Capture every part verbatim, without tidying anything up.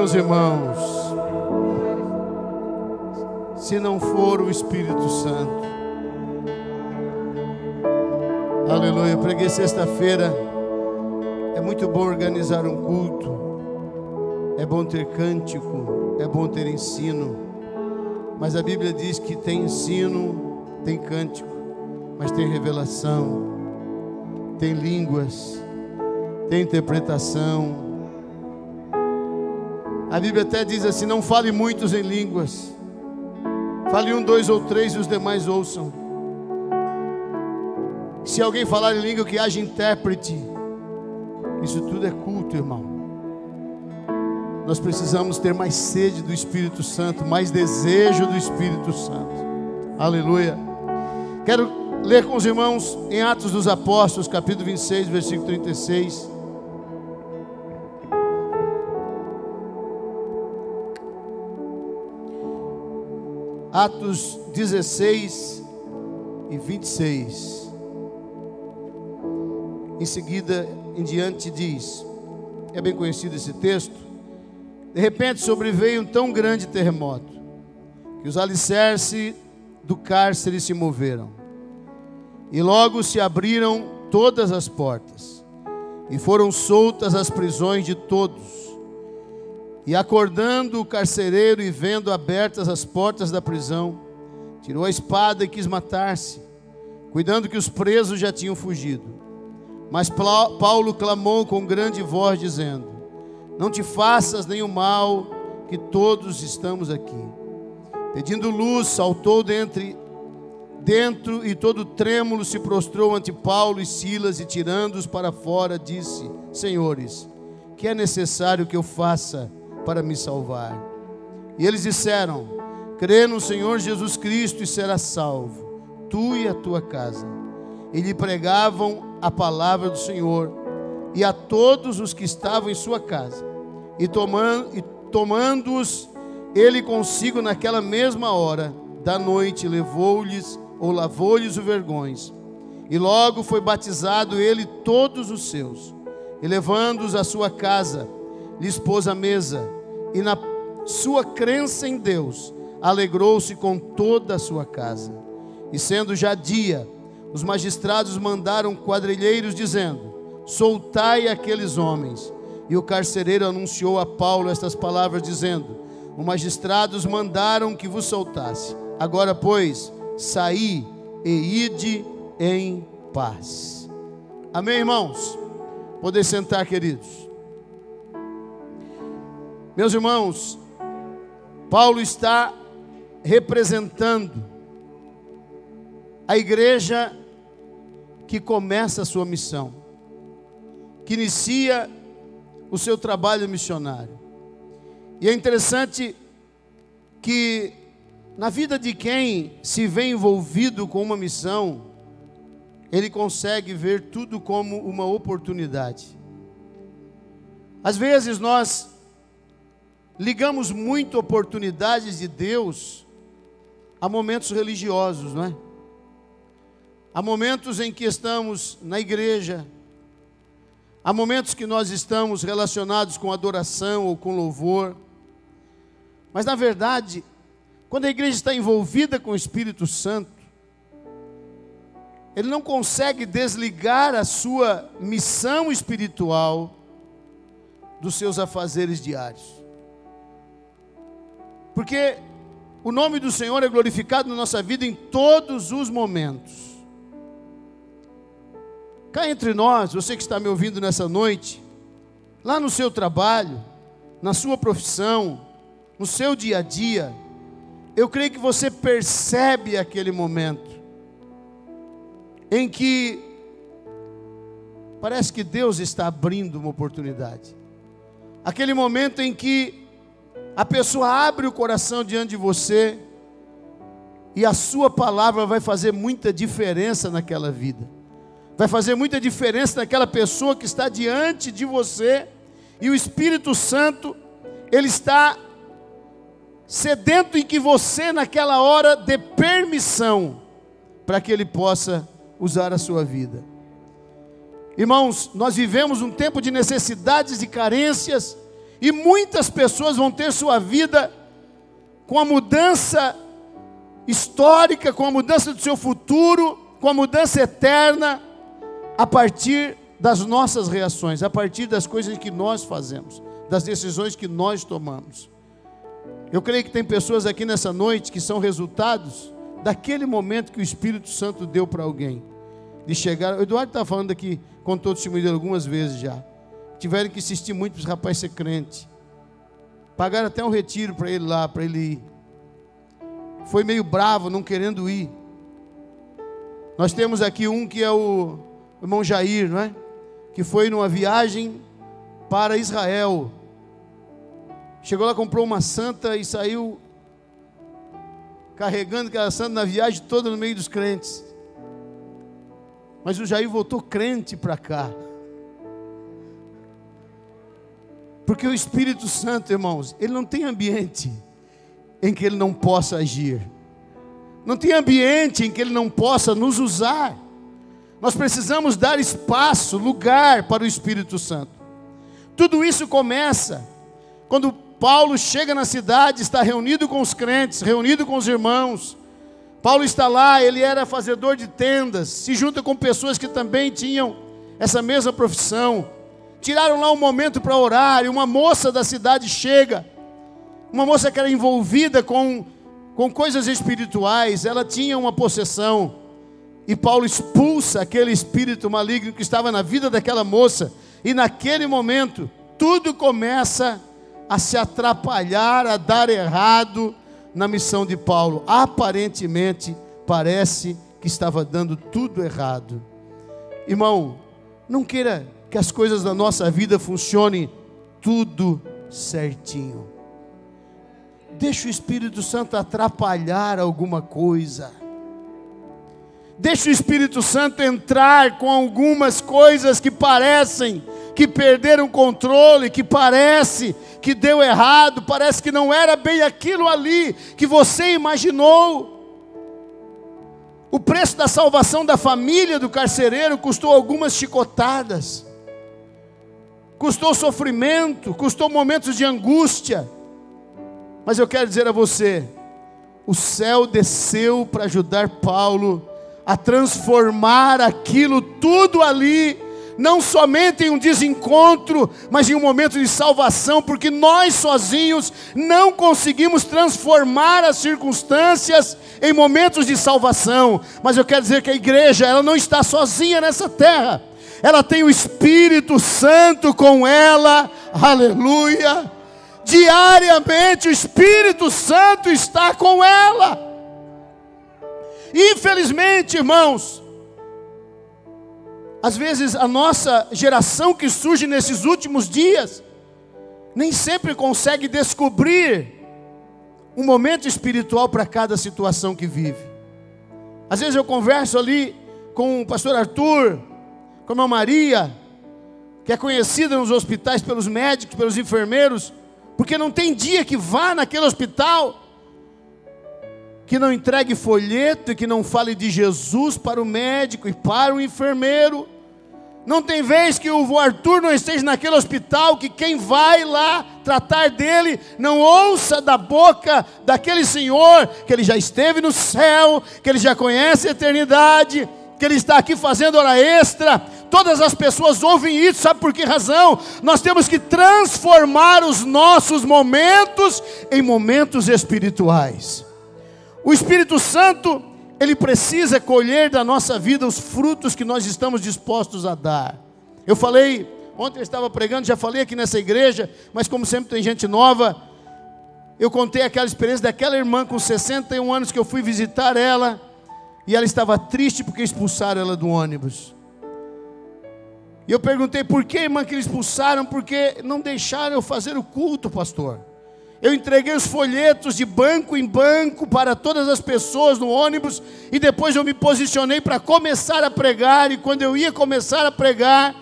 meus irmãos, se não for o Espírito Santo. Aleluia. Eu preguei sexta-feira. É muito bom organizar um culto, é bom ter cântico, é bom ter ensino, mas a Bíblia diz que tem ensino, tem cântico, mas tem revelação, tem línguas, tem interpretação. A Bíblia até diz assim: não fale muitos em línguas, fale um, dois ou três e os demais ouçam. Se alguém falar em língua, que haja intérprete. Isso tudo é culto, irmão. Nós precisamos ter mais sede do Espírito Santo, mais desejo do Espírito Santo. Aleluia. Quero ler com os irmãos em Atos dos Apóstolos, capítulo vinte e seis, versículo trinta e seis. Atos dezesseis e vinte e seis. Em seguida, em diante, diz, é bem conhecido esse texto: de repente sobreveio um tão grande terremoto, que os alicerces do cárcere se moveram, e logo se abriram todas as portas, e foram soltas as prisões de todos. E acordando o carcereiro e vendo abertas as portas da prisão, tirou a espada e quis matar-se, cuidando que os presos já tinham fugido. Mas Paulo clamou com grande voz, dizendo: não te faças nenhum mal, que todos estamos aqui. Pedindo luz, saltou dentre, dentro, e todo trêmulo se prostrou ante Paulo e Silas, e tirando-os para fora, disse: Senhores, que é necessário que eu faça para me salvar? E eles disseram: crê no Senhor Jesus Cristo e serás salvo, tu e a tua casa. E lhe pregavam a palavra do Senhor e a todos os que estavam em sua casa. E tomando, e tomando-os ele consigo naquela mesma hora da noite, levou-lhes ou lavou-lhes os vergões. E logo foi batizado ele, todos os seus. E levando-os à sua casa, lhes pôs a mesa, e na sua crença em Deus alegrou-se com toda a sua casa. E sendo já dia, os magistrados mandaram quadrilheiros, dizendo: soltai aqueles homens. E o carcereiro anunciou a Paulo estas palavras, dizendo: os magistrados mandaram que vos soltasse. Agora, pois, saí e ide em paz. Amém, irmãos? Podem sentar, queridos. Meus irmãos, Paulo está representando a igreja que começa a sua missão, que inicia o seu trabalho missionário. E é interessante que na vida de quem se vê envolvido com uma missão, ele consegue ver tudo como uma oportunidade. Às vezes nós ligamos muito oportunidades de Deus a momentos religiosos, não é? Há momentos em que estamos na igreja, há momentos que nós estamos relacionados com adoração ou com louvor, mas na verdade, quando a igreja está envolvida com o Espírito Santo, ele não consegue desligar a sua missão espiritual dos seus afazeres diários, porque o nome do Senhor é glorificado na nossa vida em todos os momentos. Cá entre nós, você que está me ouvindo nessa noite, lá no seu trabalho, na sua profissão, no seu dia a dia, eu creio que você percebe aquele momento em que parece que Deus está abrindo uma oportunidade. Aquele momento em que a pessoa abre o coração diante de você e a sua palavra vai fazer muita diferença naquela vida. Vai fazer muita diferença naquela pessoa que está diante de você. E o Espírito Santo, ele está sedento em que você, naquela hora, dê permissão para que ele possa usar a sua vida. Irmãos, nós vivemos um tempo de necessidades e carências, E muitas pessoas vão ter sua vida com a mudança histórica, com a mudança do seu futuro, com a mudança eterna, a partir das nossas reações, a partir das coisas que nós fazemos, das decisões que nós tomamos. Eu creio que tem pessoas aqui nessa noite que são resultados daquele momento que o Espírito Santo deu para alguém. De chegar, o Eduardo está falando aqui, contou o testemunho algumas vezes já. Tiveram que insistir muito para esse rapaz ser crente. Pagaram até um retiro para ele lá, para ele ir. Foi meio bravo, não querendo ir. Nós temos aqui um que é o irmão Jair, não é? Que foi numa viagem para Israel. Chegou lá, comprou uma santa e saiu carregando aquela santa na viagem toda no meio dos crentes. Mas o Jair voltou crente para cá. Porque o Espírito Santo, irmãos, ele não tem ambiente em que ele não possa agir. Não tem ambiente em que ele não possa nos usar. Nós precisamos dar espaço, lugar para o Espírito Santo. Tudo isso começa quando Paulo chega na cidade, está reunido com os crentes, reunido com os irmãos. Paulo está lá, ele era fazedor de tendas, se junta com pessoas que também tinham essa mesma profissão. Tiraram lá um momento para orar, e uma moça da cidade chega, uma moça que era envolvida com, com coisas espirituais, ela tinha uma possessão, e Paulo expulsa aquele espírito maligno que estava na vida daquela moça, e naquele momento, tudo começa a se atrapalhar, a dar errado na missão de Paulo. Aparentemente, parece que estava dando tudo errado. Irmão, não queira que as coisas da nossa vida funcionem tudo certinho. Deixa o Espírito Santo atrapalhar alguma coisa. Deixa o Espírito Santo entrar com algumas coisas que parecem que perderam o controle, que parece que deu errado, parece que não era bem aquilo ali que você imaginou. O preço da salvação da família do carcereiro custou algumas chicotadas, custou sofrimento, custou momentos de angústia, mas eu quero dizer a você, o céu desceu para ajudar Paulo a transformar aquilo tudo ali, não somente em um desencontro, mas em um momento de salvação, porque nós sozinhos não conseguimos transformar as circunstâncias em momentos de salvação. Mas eu quero dizer que a igreja, ela não está sozinha nessa terra, ela tem o Espírito Santo com ela, aleluia, diariamente o Espírito Santo está com ela. Infelizmente, irmãos, às vezes a nossa geração que surge nesses últimos dias, nem sempre consegue descobrir um momento espiritual para cada situação que vive. Às vezes eu converso ali com o pastor Arthur, com a irmã Maria, que é conhecida nos hospitais pelos médicos, pelos enfermeiros, porque não tem dia que vá naquele hospital que não entregue folheto e que não fale de Jesus para o médico e para o enfermeiro. Não tem vez que o Arthur não esteja naquele hospital, que quem vai lá tratar dele não ouça da boca daquele senhor que ele já esteve no céu, que ele já conhece a eternidade, que ele está aqui fazendo hora extra. Todas as pessoas ouvem isso, sabe por que razão? Nós temos que transformar os nossos momentos em momentos espirituais. O Espírito Santo, ele precisa colher da nossa vida os frutos que nós estamos dispostos a dar. Eu falei, ontem eu estava pregando, já falei aqui nessa igreja, mas como sempre tem gente nova, eu contei aquela experiência daquela irmã com sessenta e um anos que eu fui visitar ela, e ela estava triste porque expulsaram ela do ônibus. E eu perguntei, por que, irmã, que eles expulsaram? Porque não deixaram eu fazer o culto, pastor. Eu entreguei os folhetos de banco em banco para todas as pessoas no ônibus, e depois eu me posicionei para começar a pregar, e quando eu ia começar a pregar,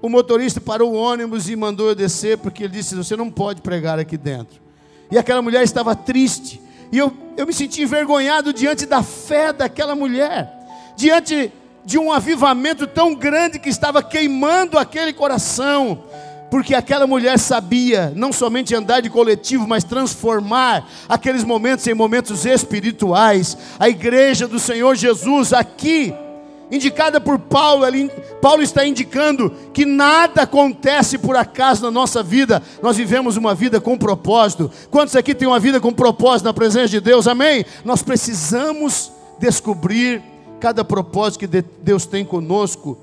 o motorista parou o ônibus e mandou eu descer, porque ele disse, você não pode pregar aqui dentro. E aquela mulher estava triste, e eu, eu me senti envergonhado diante da fé daquela mulher, diante de um avivamento tão grande que estava queimando aquele coração. Porque aquela mulher sabia não somente andar de coletivo, mas transformar aqueles momentos em momentos espirituais. A igreja do Senhor Jesus aqui, indicada por Paulo, ali, Paulo está indicando que nada acontece por acaso na nossa vida. Nós vivemos uma vida com propósito. Quantos aqui têm uma vida com propósito na presença de Deus? Amém? Nós precisamos descobrir cada propósito que Deus tem conosco.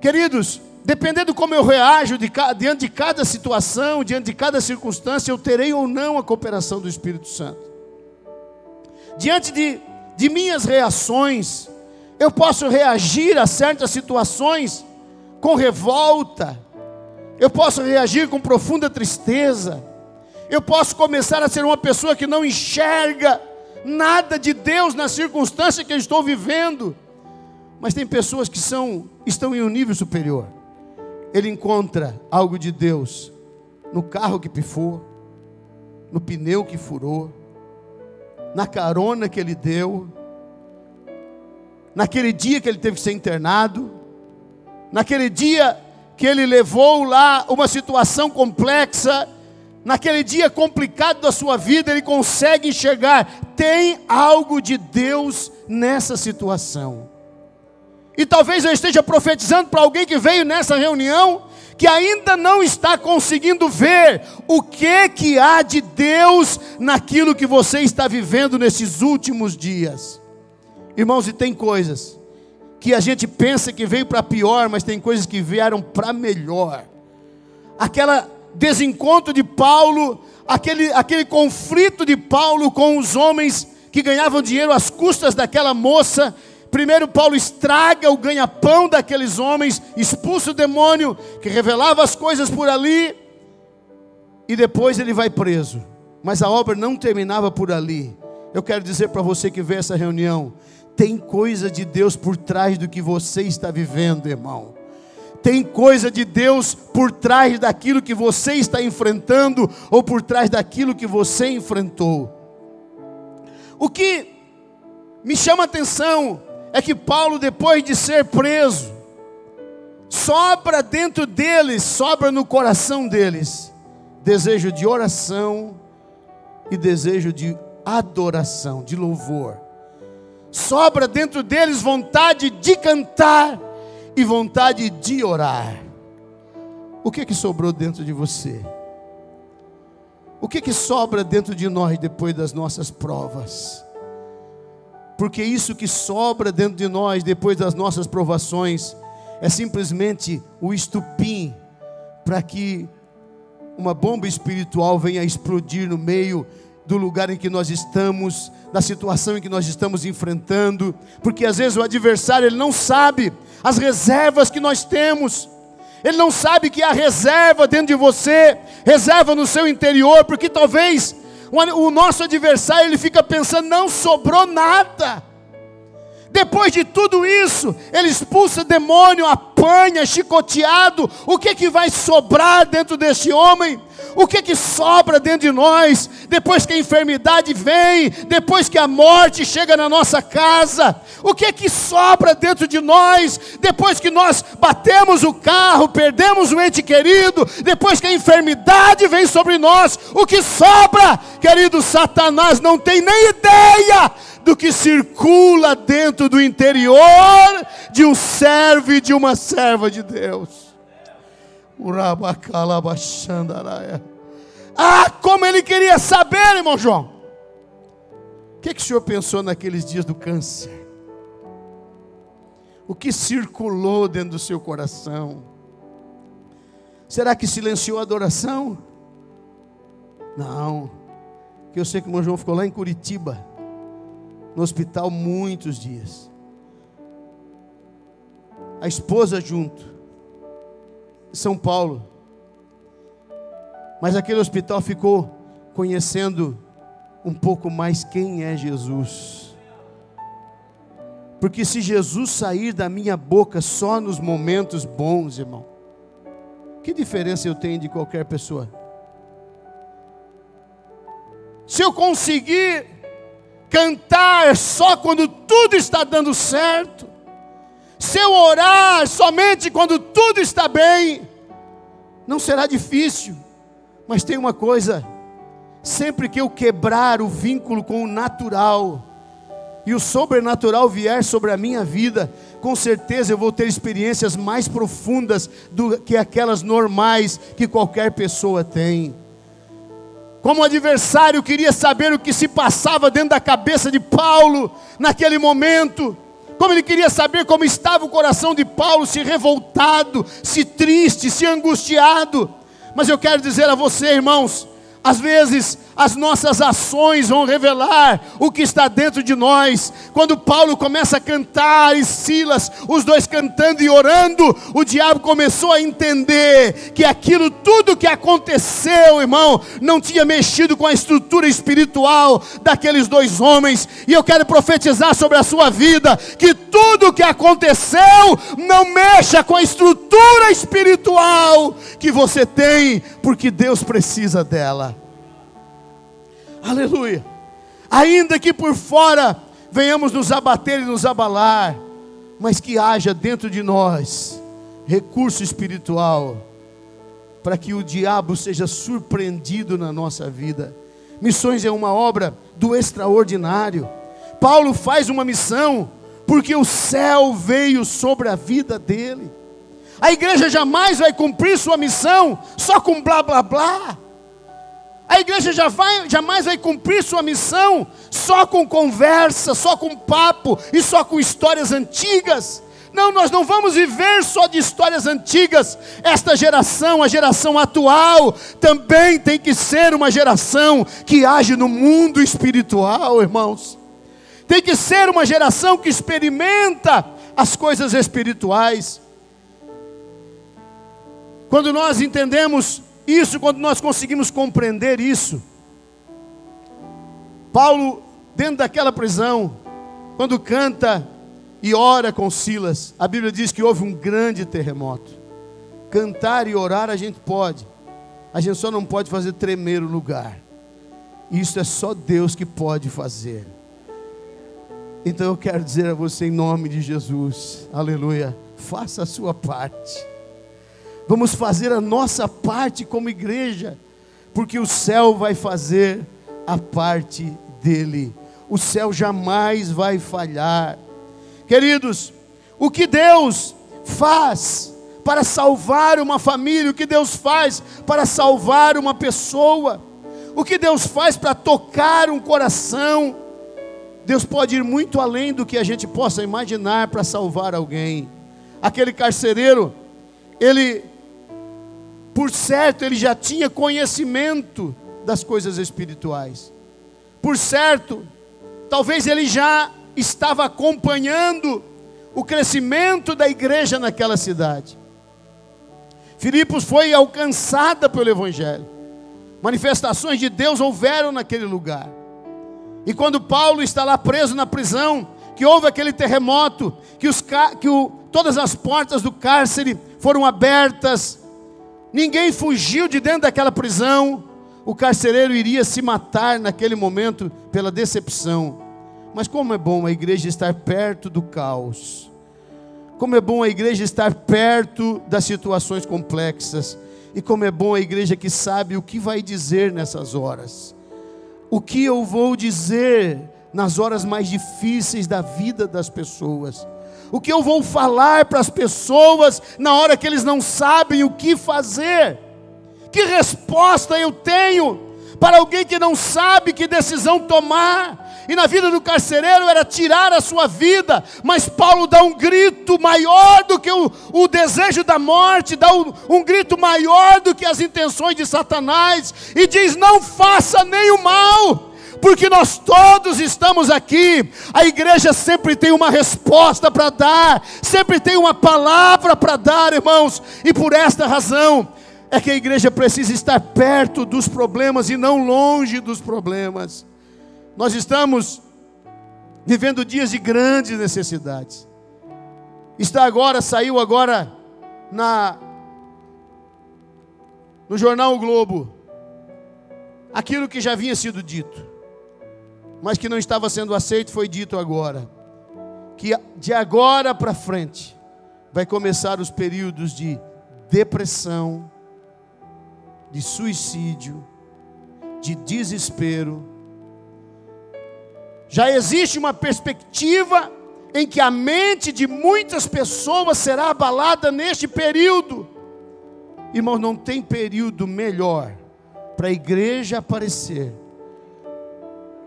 Queridos, dependendo como eu reajo de ca... diante de cada situação, diante de cada circunstância, eu terei ou não a cooperação do Espírito Santo. Diante de, de minhas reações, eu posso reagir a certas situações com revolta, eu posso reagir com profunda tristeza, eu posso começar a ser uma pessoa que não enxerga nada de Deus na circunstância que eu estou vivendo. Mas tem pessoas que são, estão em um nível superior. Ele encontra algo de Deus no carro que pifou, no pneu que furou, na carona que ele deu, naquele dia que ele teve que ser internado, naquele dia que ele levou lá uma situação complexa, naquele dia complicado da sua vida, ele consegue enxergar, tem algo de Deus nessa situação. E talvez eu esteja profetizando para alguém que veio nessa reunião, que ainda não está conseguindo ver o que que há de Deus naquilo que você está vivendo nesses últimos dias. Irmãos, e tem coisas que a gente pensa que veio para pior, mas tem coisas que vieram para melhor. Aquela desencontro de Paulo, aquele, aquele conflito de Paulo com os homens que ganhavam dinheiro às custas daquela moça. Primeiro Paulo estraga o ganha-pão daqueles homens, expulsa o demônio que revelava as coisas por ali, e depois ele vai preso. Mas a obra não terminava por ali. Eu quero dizer para você que vê essa reunião, tem coisa de Deus por trás do que você está vivendo, irmão. Tem coisa de Deus por trás daquilo que você está enfrentando, ou por trás daquilo que você enfrentou. O que me chama a atenção é que Paulo, depois de ser preso, sobra dentro deles, sobra no coração deles, desejo de oração e desejo de adoração, de louvor. Sobra dentro deles vontade de cantar e vontade de orar. O que que sobrou dentro de você? O que que sobra dentro de nós depois das nossas provas? Porque isso que sobra dentro de nós depois das nossas provações é simplesmente o estupim para que uma bomba espiritual venha explodir no meio do lugar em que nós estamos, da situação em que nós estamos enfrentando. Porque às vezes o adversário, ele não sabe as reservas que nós temos. Ele não sabe que há reserva dentro de você, reserva no seu interior, porque talvez o nosso adversário, ele fica pensando, não sobrou nada. Depois de tudo isso, ele expulsa demônio, apanha, chicoteado. O que que vai sobrar dentro deste homem? O que que sobra dentro de nós? Depois que a enfermidade vem, depois que a morte chega na nossa casa, o que que sobra dentro de nós? Depois que nós batemos o carro, perdemos o ente querido, depois que a enfermidade vem sobre nós, o que sobra? Querido, Satanás não tem nem ideia do que circula dentro do interior de um servo e de uma serva de Deus. Ah, como ele queria saber, irmão João, o que que o senhor pensou naqueles dias do câncer? O que circulou dentro do seu coração? Será que silenciou a adoração? Não, que eu sei que o irmão João ficou lá em Curitiba, no hospital, muitos dias. A esposa junto, em São Paulo. Mas aquele hospital ficou conhecendo um pouco mais quem é Jesus. Porque se Jesus sair da minha boca só nos momentos bons, irmão, que diferença eu tenho de qualquer pessoa? Se eu conseguir cantar só quando tudo está dando certo, se eu orar somente quando tudo está bem, Não será difícil, mas tem uma coisa: sempre que eu quebrar o vínculo com o natural e o sobrenatural vier sobre a minha vida, com certeza eu vou ter experiências mais profundas do que aquelas normais que qualquer pessoa tem. Como o adversário queria saber o que se passava dentro da cabeça de Paulo naquele momento, como ele queria saber como estava o coração de Paulo, se revoltado, se triste, se angustiado. Mas eu quero dizer a você, irmãos, às vezes as nossas ações vão revelar o que está dentro de nós. Quando Paulo começa a cantar e Silas, os dois cantando e orando, o diabo começou a entender que aquilo tudo que aconteceu, irmão, não tinha mexido com a estrutura espiritual daqueles dois homens. E eu quero profetizar sobre a sua vida que tudo que aconteceu não mexa com a estrutura espiritual que você tem, porque Deus precisa dela. Aleluia. Ainda que por fora venhamos nos abater e nos abalar, mas que haja dentro de nós recurso espiritual para que o diabo seja surpreendido na nossa vida. Missões é uma obra do extraordinário. Paulo faz uma missão porque o céu veio sobre a vida dele. A igreja jamais vai cumprir sua missão só com blá blá blá. A igreja já vai, jamais vai cumprir sua missão só com conversa, só com papo e só com histórias antigas. Não, nós não vamos viver só de histórias antigas. Esta geração, a geração atual, também tem que ser uma geração que age no mundo espiritual, irmãos. Tem que ser uma geração que experimenta as coisas espirituais. Quando nós entendemos isso, quando nós conseguimos compreender isso, Paulo, dentro daquela prisão, quando canta e ora com Silas, a Bíblia diz que houve um grande terremoto. Cantar e orar a gente pode, a gente só não pode fazer tremer o lugar. Isso é só Deus que pode fazer. Então eu quero dizer a você, em nome de Jesus, aleluia, faça a sua parte. Vamos fazer a nossa parte como igreja, porque o céu vai fazer a parte dele. O céu jamais vai falhar. Queridos, o que Deus faz para salvar uma família, o que Deus faz para salvar uma pessoa, o que Deus faz para tocar um coração, Deus pode ir muito além do que a gente possa imaginar para salvar alguém. Aquele carcereiro, ele... por certo, ele já tinha conhecimento das coisas espirituais. Por certo, talvez ele já estava acompanhando o crescimento da igreja naquela cidade. Filipos foi alcançada pelo Evangelho. Manifestações de Deus houveram naquele lugar. E quando Paulo está lá preso na prisão, que houve aquele terremoto, que, os, que o, todas as portas do cárcere foram abertas, ninguém fugiu de dentro daquela prisão. O carcereiro iria se matar naquele momento pela decepção. Mas como é bom a igreja estar perto do caos. Como é bom a igreja estar perto das situações complexas. E como é bom a igreja que sabe o que vai dizer nessas horas. O que eu vou dizer nas horas mais difíceis da vida das pessoas. O que eu vou falar para as pessoas na hora que eles não sabem o que fazer? Que resposta eu tenho para alguém que não sabe que decisão tomar? E na vida do carcereiro era tirar a sua vida, mas Paulo dá um grito maior do que o, o desejo da morte, dá um, um grito maior do que as intenções de Satanás, e diz: não faça nem o mal, porque nós todos estamos aqui. A igreja sempre tem uma resposta para dar, sempre tem uma palavra para dar, irmãos, e por esta razão é que a igreja precisa estar perto dos problemas e não longe dos problemas. Nós estamos vivendo dias de grandes necessidades. Está agora, saiu agora na, no jornal O Globo, aquilo que já havia sido dito, mas que não estava sendo aceito, foi dito agora, que de agora para frente vai começar os períodos de depressão, de suicídio, de desespero. Já existe uma perspectiva em que a mente de muitas pessoas será abalada neste período. Irmão, não tem período melhor para a igreja aparecer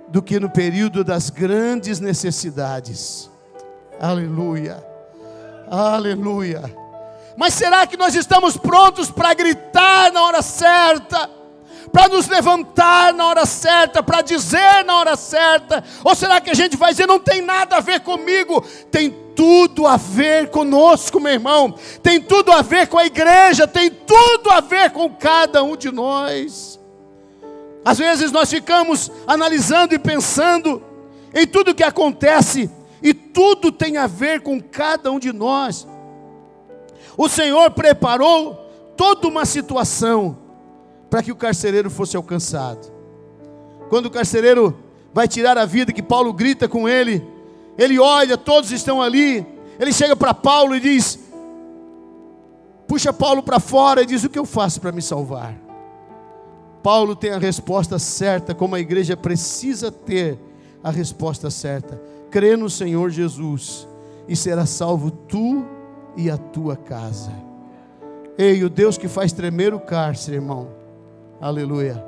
do que no período das grandes necessidades. Aleluia, aleluia. Mas será que nós estamos prontos para gritar na hora certa, para nos levantar na hora certa, para dizer na hora certa? Ou será que a gente vai dizer, não tem nada a ver comigo? Tem tudo a ver conosco, meu irmão. Tem tudo a ver com a igreja, tem tudo a ver com cada um de nós. Às vezes nós ficamos analisando e pensando em tudo que acontece, e tudo tem a ver com cada um de nós. O Senhor preparou toda uma situação para que o carcereiro fosse alcançado. Quando o carcereiro vai tirar a vida, que Paulo grita com ele, ele olha, todos estão ali, ele chega para Paulo e diz, puxa Paulo para fora e diz, o que eu faço para me salvar? Paulo tem a resposta certa, como a igreja precisa ter a resposta certa. Crê no Senhor Jesus e será salvo tu e a tua casa. Ei, o Deus que faz tremer o cárcere, irmão, aleluia,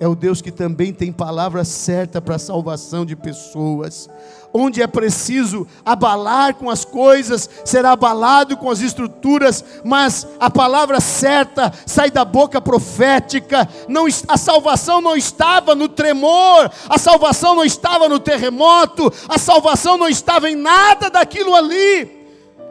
é o Deus que também tem palavra certa para a salvação de pessoas. Onde é preciso abalar com as coisas, será abalado com as estruturas, mas a palavra certa sai da boca profética. Não, a salvação não estava no tremor, a salvação não estava no terremoto, a salvação não estava em nada daquilo ali.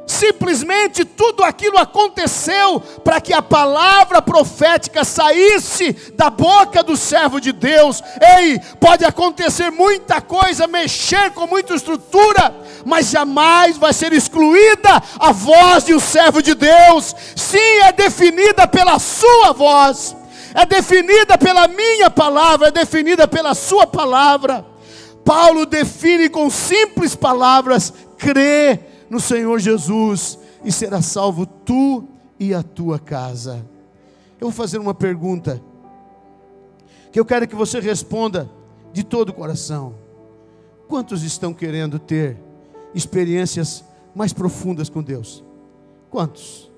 Simplesmente tudo aquilo aconteceu para que a palavra profética saísse da boca do servo de Deus. Ei, pode acontecer muita coisa, mexer com muita estrutura, mas jamais vai ser excluída a voz de um servo de Deus. Sim, é definida pela sua voz, é definida pela minha palavra, é definida pela sua palavra. Paulo define com simples palavras, crê no Senhor Jesus e será salvo tu e a tua casa. Eu vou fazer uma pergunta que eu quero que você responda de todo o coração. Quantos estão querendo ter experiências mais profundas com Deus? Quantos?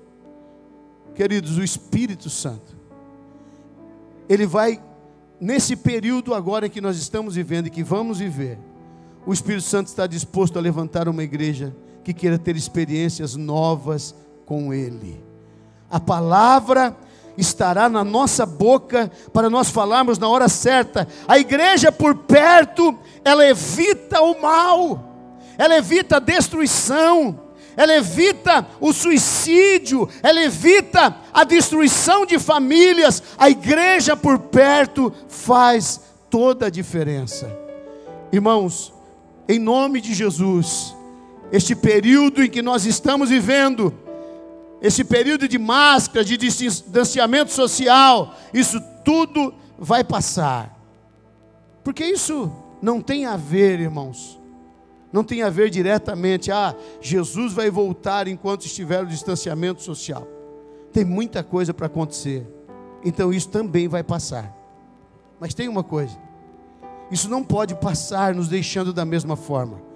Queridos, o Espírito Santo, ele vai, nesse período agora que nós estamos vivendo e que vamos viver, o Espírito Santo está disposto a levantar uma igreja que queira ter experiências novas com Ele. A palavra estará na nossa boca para nós falarmos na hora certa. A igreja por perto, ela evita o mal, ela evita a destruição, ela evita o suicídio, ela evita a destruição de famílias. A igreja por perto faz toda a diferença. Irmãos, em nome de Jesus, este período em que nós estamos vivendo, esse período de máscara, de distanciamento social, isso tudo vai passar. Porque isso não tem a ver, irmãos, não tem a ver diretamente, ah, Jesus vai voltar enquanto estiver o distanciamento social. Tem muita coisa para acontecer, então isso também vai passar. Mas tem uma coisa, isso não pode passar nos deixando da mesma forma.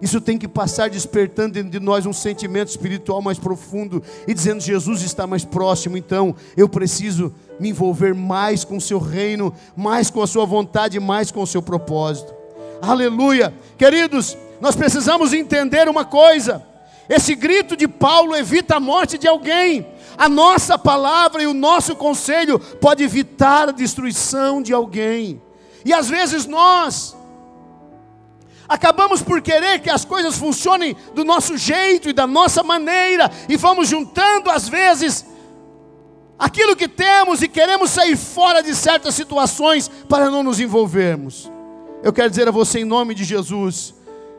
Isso tem que passar despertando dentro de nós um sentimento espiritual mais profundo e dizendo, Jesus está mais próximo, então eu preciso me envolver mais com o seu reino, mais com a sua vontade, mais com o seu propósito. Aleluia! Queridos, nós precisamos entender uma coisa, esse grito de Paulo evita a morte de alguém. A nossa palavra e o nosso conselho pode evitar a destruição de alguém. E às vezes nós acabamos por querer que as coisas funcionem do nosso jeito e da nossa maneira, e vamos juntando às vezes aquilo que temos e queremos sair fora de certas situações para não nos envolvermos. Eu quero dizer a você em nome de Jesus,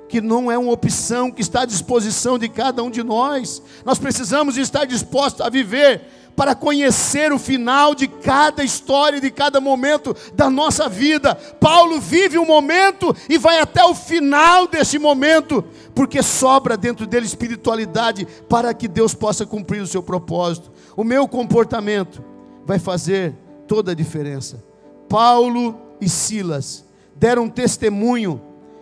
que não é uma opção que está à disposição de cada um de nós. Nós precisamos estar dispostos a viver para conhecer o final de cada história, de cada momento da nossa vida. Paulo vive um momento e vai até o final desse momento, porque sobra dentro dele espiritualidade para que Deus possa cumprir o seu propósito. O meu comportamento vai fazer toda a diferença. Paulo e Silas deram testemunho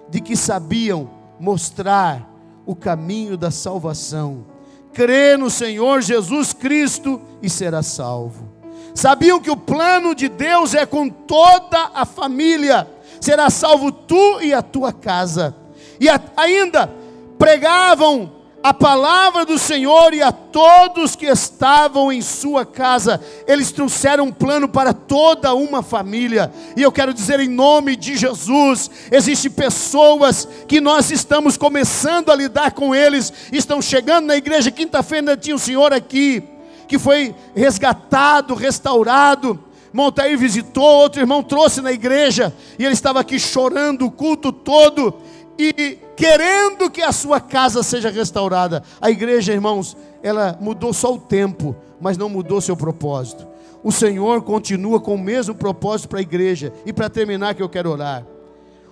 de que sabiam mostrar o caminho da salvação. Crê no Senhor Jesus Cristo e será salvo. Sabiam que o plano de Deus é com toda a família. Será salvo tu e a tua casa. E a, ainda pregavam a palavra do Senhor e a todos que estavam em sua casa. Eles trouxeram um plano para toda uma família. E eu quero dizer em nome de Jesus, existem pessoas que nós estamos começando a lidar com eles, estão chegando na igreja. Quinta-feira tinha um senhor aqui, que foi resgatado, restaurado. Montair visitou, outro irmão trouxe na igreja, e ele estava aqui chorando o culto todo, e querendo que a sua casa seja restaurada. A igreja, irmãos, ela mudou só o tempo, mas não mudou seu propósito. O Senhor continua com o mesmo propósito para a igreja. E para terminar, que eu quero orar.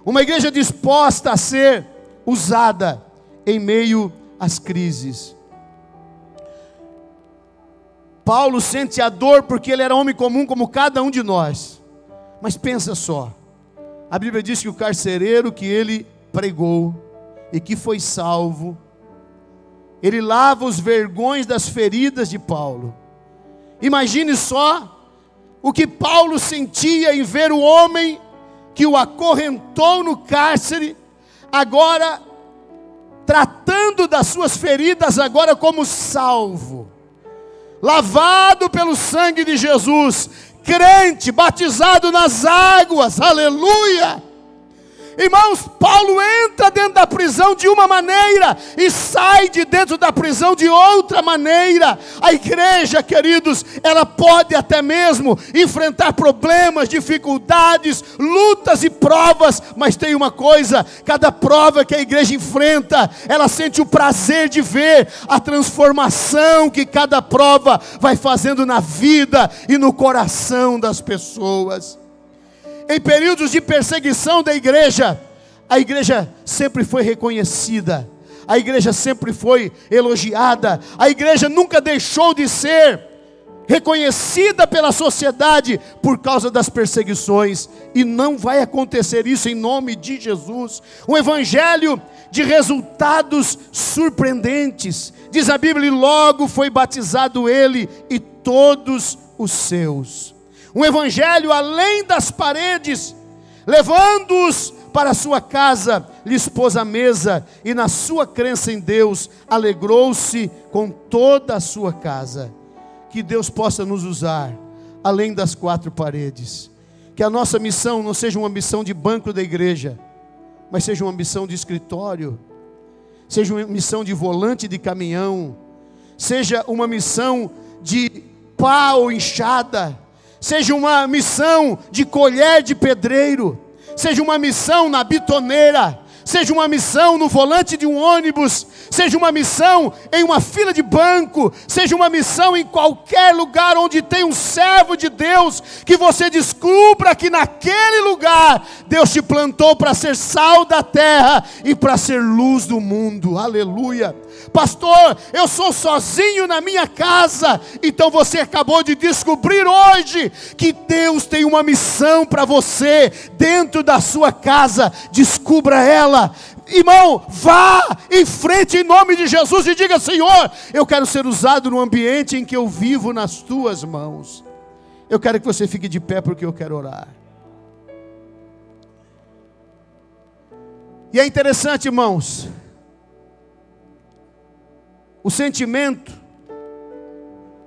Uma igreja disposta a ser usada em meio às crises. Paulo sente a dor porque ele era homem comum como cada um de nós. Mas pensa só. A Bíblia diz que o carcereiro que ele pregou e que foi salvo, ele lava os vergões das feridas de Paulo. Imagine só o que Paulo sentia em ver o homem que o acorrentou no cárcere, agora tratando das suas feridas, agora como salvo, lavado pelo sangue de Jesus, crente, batizado nas águas, aleluia. Irmãos, Paulo entra dentro da prisão de uma maneira e sai de dentro da prisão de outra maneira. A igreja, queridos, ela pode até mesmo enfrentar problemas, dificuldades, lutas e provas, mas tem uma coisa: cada prova que a igreja enfrenta, ela sente o prazer de ver a transformação que cada prova vai fazendo na vida e no coração das pessoas. Em períodos de perseguição da igreja, a igreja sempre foi reconhecida, a igreja sempre foi elogiada, a igreja nunca deixou de ser reconhecida pela sociedade por causa das perseguições, e não vai acontecer isso em nome de Jesus. Um evangelho de resultados surpreendentes, diz a Bíblia, e logo foi batizado ele e todos os seus. Um evangelho além das paredes, levando-os para a sua casa, lhes pôs a mesa, e na sua crença em Deus, alegrou-se com toda a sua casa. Que Deus possa nos usar, além das quatro paredes. Que a nossa missão não seja uma missão de banco da igreja, mas seja uma missão de escritório, seja uma missão de volante de caminhão, seja uma missão de pá ou enxada, seja uma missão de colher de pedreiro, seja uma missão na bitoneira, seja uma missão no volante de um ônibus, seja uma missão em uma fila de banco, seja uma missão em qualquer lugar onde tem um servo de Deus, que você descubra que naquele lugar Deus te plantou para ser sal da terra e para ser luz do mundo, aleluia. Pastor, eu sou sozinho na minha casa. Então você acabou de descobrir hoje que Deus tem uma missão para você dentro da sua casa. Descubra ela. Irmão, vá em frente em nome de Jesus e diga: Senhor, eu quero ser usado no ambiente em que eu vivo nas tuas mãos. Eu quero que você fique de pé porque eu quero orar. E é interessante, irmãos, o sentimento.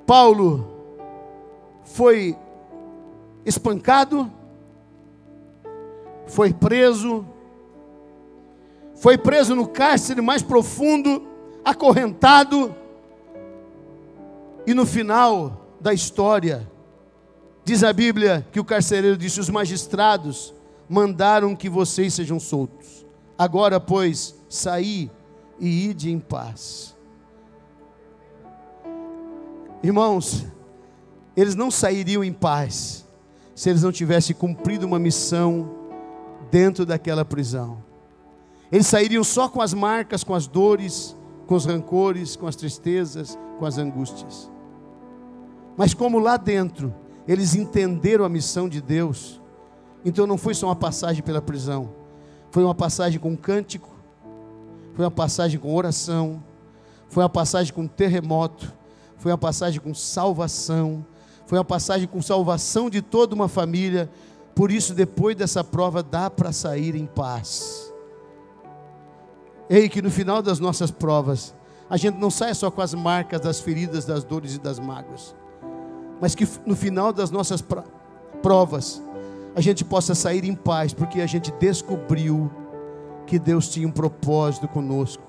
Paulo foi espancado, foi preso, foi preso no cárcere mais profundo, acorrentado, e no final da história, diz a Bíblia que o carcereiro disse: os magistrados mandaram que vocês sejam soltos, agora pois, saí e ide em paz. Irmãos, eles não sairiam em paz se eles não tivessem cumprido uma missão dentro daquela prisão. Eles sairiam só com as marcas, com as dores, com os rancores, com as tristezas, com as angústias. Mas como lá dentro Eles entenderam a missão de Deus. Então não foi só uma passagem pela prisão, foi uma passagem com cântico, foi uma passagem com oração, foi uma passagem com terremoto, foi uma passagem com salvação, foi uma passagem com salvação de toda uma família. Por isso, depois dessa prova, dá para sair em paz. Ei, que no final das nossas provas, a gente não saia só com as marcas das feridas, das dores e das mágoas, mas que no final das nossas provas, a gente possa sair em paz, porque a gente descobriu que Deus tinha um propósito conosco,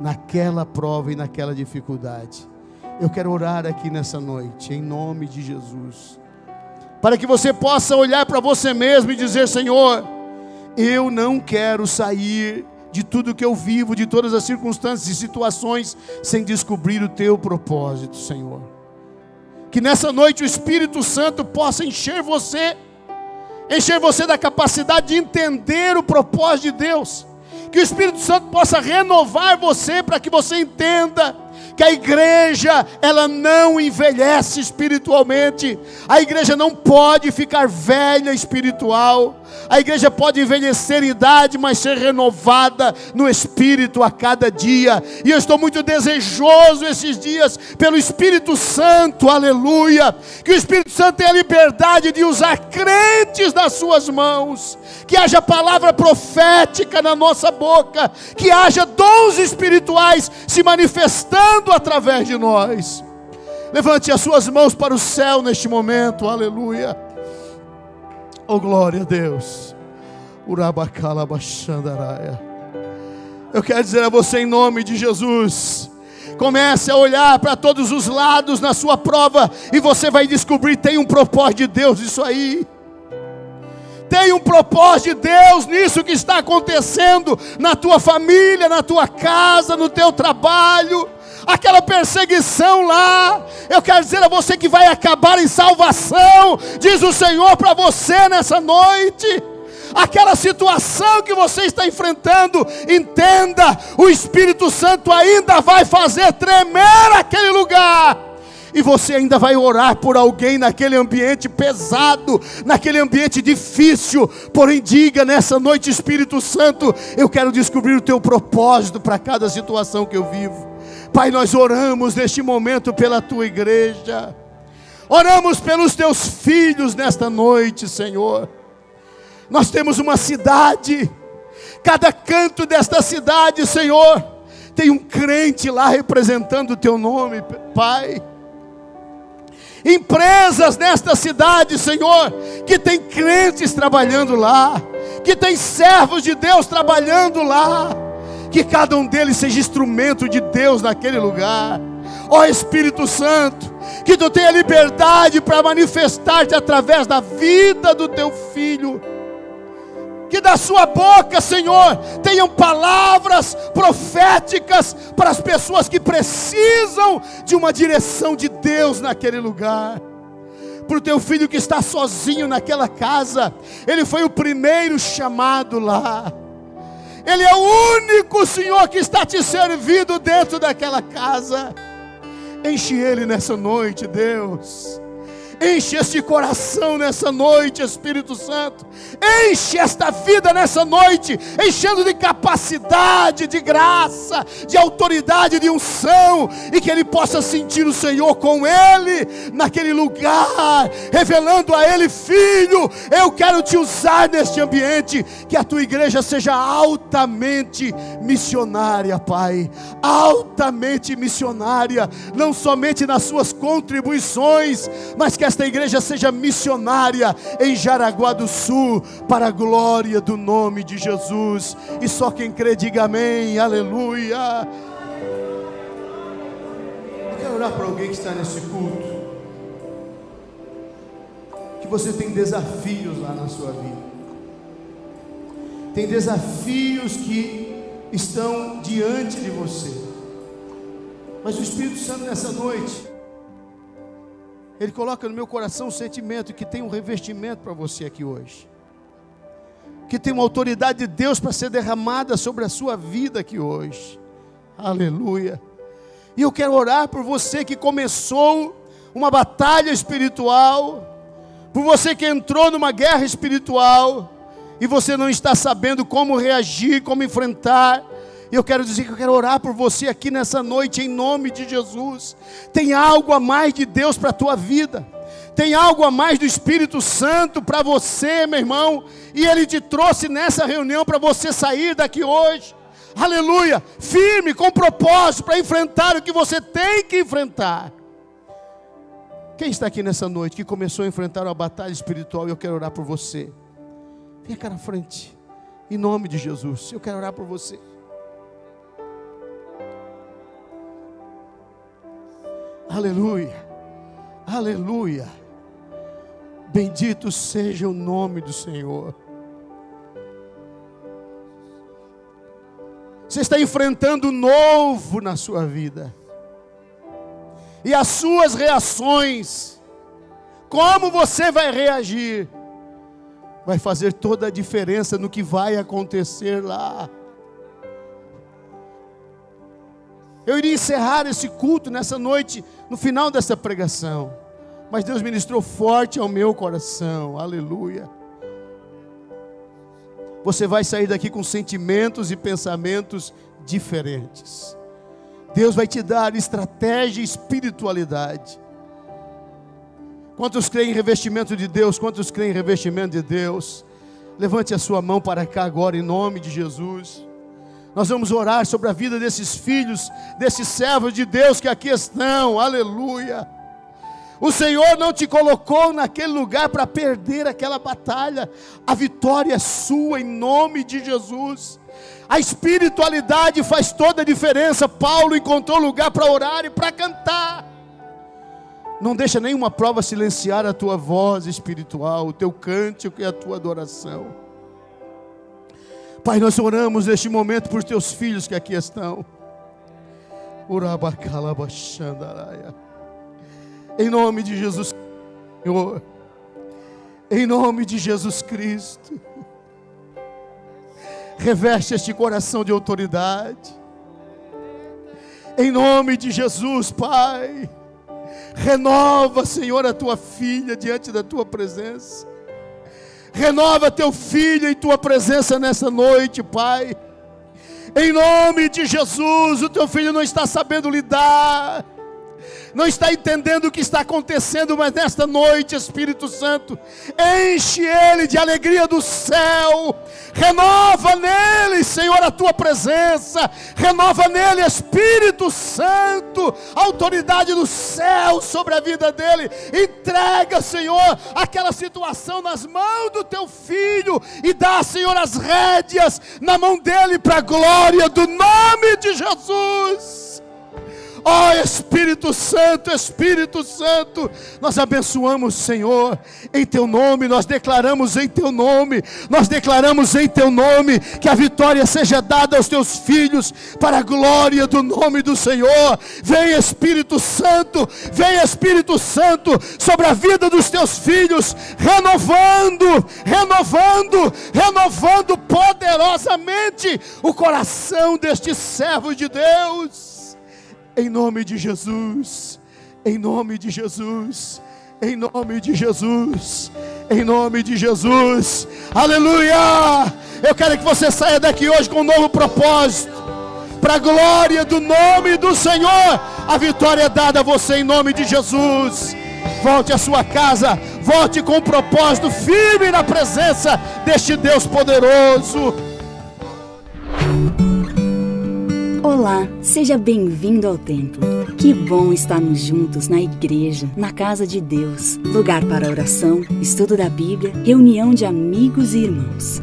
naquela prova e naquela dificuldade. Eu quero orar aqui nessa noite, em nome de Jesus, para que você possa olhar para você mesmo e dizer: Senhor, eu não quero sair de tudo que eu vivo, de todas as circunstâncias e situações, sem descobrir o teu propósito, Senhor. Que nessa noite o Espírito Santo possa encher você, encher você da capacidade de entender o propósito de Deus. Que o Espírito Santo possa renovar você, para que você entenda que a igreja, ela não envelhece espiritualmente. A igreja não pode ficar velha espiritual. A igreja pode envelhecer em idade, mas ser renovada no Espírito a cada dia. E eu estou muito desejoso esses dias pelo Espírito Santo, aleluia. Que o Espírito Santo tenha a liberdade de usar crentes nas suas mãos. Que haja palavra profética na nossa boca. Que haja dons espirituais se manifestando através de nós. Levante as suas mãos para o céu neste momento, aleluia. Oh, glória a Deus. Eu quero dizer a você, em nome de Jesus, comece a olhar para todos os lados na sua prova, e você vai descobrir: tem um propósito de Deus isso aí. Tem um propósito de Deus nisso que está acontecendo na tua família, na tua casa, no teu trabalho. Aquela perseguição lá, eu quero dizer a você que vai acabar em salvação, diz o Senhor para você nessa noite. Aquela situação que você está enfrentando, entenda, o Espírito Santo ainda vai fazer tremer aquele lugar. E você ainda vai orar por alguém naquele ambiente pesado, naquele ambiente difícil. Porém, diga nessa noite: Espírito Santo, eu quero descobrir o teu propósito para cada situação que eu vivo. Pai, nós oramos neste momento pela tua igreja, oramos pelos teus filhos nesta noite, Senhor. Nós temos uma cidade, cada canto desta cidade, Senhor, tem um crente lá representando o teu nome, Pai. Empresas nesta cidade, Senhor, que tem crentes trabalhando lá, que tem servos de Deus trabalhando lá. Que cada um deles seja instrumento de Deus naquele lugar. Ó Espírito Santo, que tu tenha liberdade para manifestar-te através da vida do teu filho. Que da sua boca, Senhor, tenham palavras proféticas para as pessoas que precisam de uma direção de Deus naquele lugar. Para o teu filho que está sozinho naquela casa, ele foi o primeiro chamado lá. Ele é o único, Senhor, que está te servindo dentro daquela casa. Enche ele nessa noite, Deus. Enche este coração nessa noite, Espírito Santo. Enche esta vida nessa noite, enchendo de capacidade, de graça, de autoridade, de unção. E que ele possa sentir o Senhor com ele naquele lugar, revelando a ele: Filho, eu quero te usar neste ambiente. Que a tua igreja seja altamente missionária, Pai. Altamente missionária, não somente nas suas contribuições, mas que esta igreja seja missionária em Jaraguá do Sul, para a glória do nome de Jesus. E só quem crê, diga amém, aleluia. Eu quero orar para alguém que está nesse culto, que você tem desafios lá na sua vida, tem desafios que estão diante de você, mas o Espírito Santo nessa noite, ele coloca no meu coração um sentimento que tem um revestimento para você aqui hoje, que tem uma autoridade de Deus para ser derramada sobre a sua vida aqui hoje, aleluia. E eu quero orar por você que começou uma batalha espiritual, por você que entrou numa guerra espiritual, e você não está sabendo como reagir, como enfrentar. E eu quero dizer que eu quero orar por você aqui nessa noite, em nome de Jesus. Tem algo a mais de Deus para a tua vida. Tem algo a mais do Espírito Santo para você, meu irmão. E Ele te trouxe nessa reunião para você sair daqui hoje, aleluia, firme, com propósito, para enfrentar o que você tem que enfrentar. Quem está aqui nessa noite, que começou a enfrentar uma batalha espiritual, eu quero orar por você. Vem cá na frente, em nome de Jesus, eu quero orar por você. Aleluia, aleluia, bendito seja o nome do Senhor. Você está enfrentando o novo na sua vida, e as suas reações, como você vai reagir, vai fazer toda a diferença no que vai acontecer lá. Eu iria encerrar esse culto nessa noite, no final dessa pregação, mas Deus ministrou forte ao meu coração, aleluia. Você vai sair daqui com sentimentos e pensamentos diferentes. Deus vai te dar estratégia e espiritualidade. Quantos creem em revestimento de Deus? Quantos creem em revestimento de Deus? Levante a sua mão para cá agora, em nome de Jesus. Nós vamos orar sobre a vida desses filhos, desses servos de Deus que aqui estão, aleluia. O Senhor não te colocou naquele lugar para perder aquela batalha. A vitória é sua, em nome de Jesus. A espiritualidade faz toda a diferença. Paulo encontrou lugar para orar e para cantar. Não deixa nenhuma prova silenciar a tua voz espiritual, o teu cântico e a tua adoração. Pai, nós oramos neste momento por teus filhos que aqui estão. Urabacalabaxandaraia. Em nome de Jesus, Senhor, em nome de Jesus Cristo, reveste este coração de autoridade, em nome de Jesus, Pai, renova, Senhor, a tua filha diante da tua presença, renova teu filho em tua presença nessa noite, Pai, em nome de Jesus. O teu filho não está sabendo lidar, não está entendendo o que está acontecendo, mas nesta noite, Espírito Santo, enche ele de alegria do céu, renova nele, Senhor, a tua presença, renova nele, Espírito Santo, a autoridade do céu sobre a vida dele. Entrega, Senhor, aquela situação nas mãos do teu filho, e dá, Senhor, as rédeas na mão dele, para a glória do nome de Jesus. Ó oh, Espírito Santo, Espírito Santo, nós abençoamos, Senhor, em Teu nome, nós declaramos em Teu nome, nós declaramos em Teu nome, que a vitória seja dada aos Teus filhos, para a glória do nome do Senhor. Vem Espírito Santo, vem Espírito Santo, sobre a vida dos Teus filhos, renovando, renovando, renovando poderosamente o coração destes servos de Deus. Em nome de Jesus, em nome de Jesus, em nome de Jesus, em nome de Jesus, aleluia! Eu quero que você saia daqui hoje com um novo propósito, para a glória do nome do Senhor. A vitória é dada a você em nome de Jesus. Volte à sua casa, volte com um propósito firme na presença deste Deus poderoso. Olá, seja bem-vindo ao templo. Que bom estarmos juntos na igreja, na casa de Deus. Lugar para oração, estudo da Bíblia, reunião de amigos e irmãos.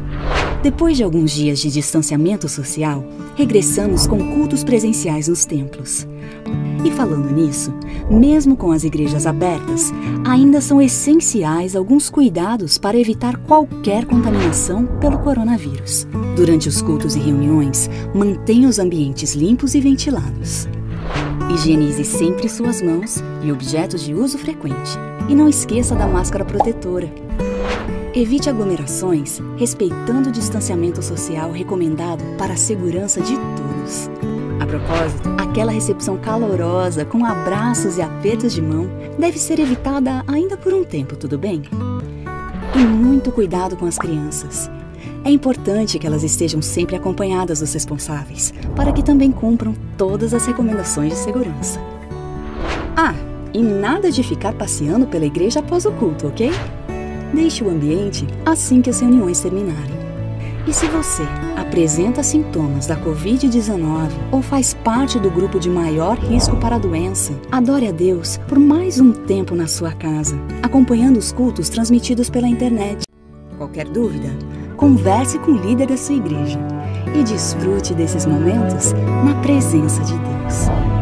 Depois de alguns dias de distanciamento social, regressamos com cultos presenciais nos templos. E falando nisso, mesmo com as igrejas abertas, ainda são essenciais alguns cuidados para evitar qualquer contaminação pelo coronavírus. Durante os cultos e reuniões, mantenha os ambientes limpos e ventilados. Higienize sempre suas mãos e objetos de uso frequente. E não esqueça da máscara protetora. Evite aglomerações, respeitando o distanciamento social recomendado para a segurança de todos. propósito, aquela recepção calorosa, com abraços e apertos de mão, deve ser evitada ainda por um tempo, tudo bem? E muito cuidado com as crianças. É importante que elas estejam sempre acompanhadas dos responsáveis, para que também cumpram todas as recomendações de segurança. Ah, e nada de ficar passeando pela igreja após o culto, ok? Deixe o ambiente assim que as reuniões terminarem. E se você apresenta sintomas da covid dezenove ou faz parte do grupo de maior risco para a doença, adore a Deus por mais um tempo na sua casa, acompanhando os cultos transmitidos pela internet. Qualquer dúvida, converse com o líder da sua igreja e desfrute desses momentos na presença de Deus.